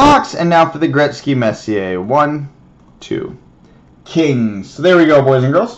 Hawks, and now for the Gretzky Messier. 1, 2. Kings. So there we go, boys and girls.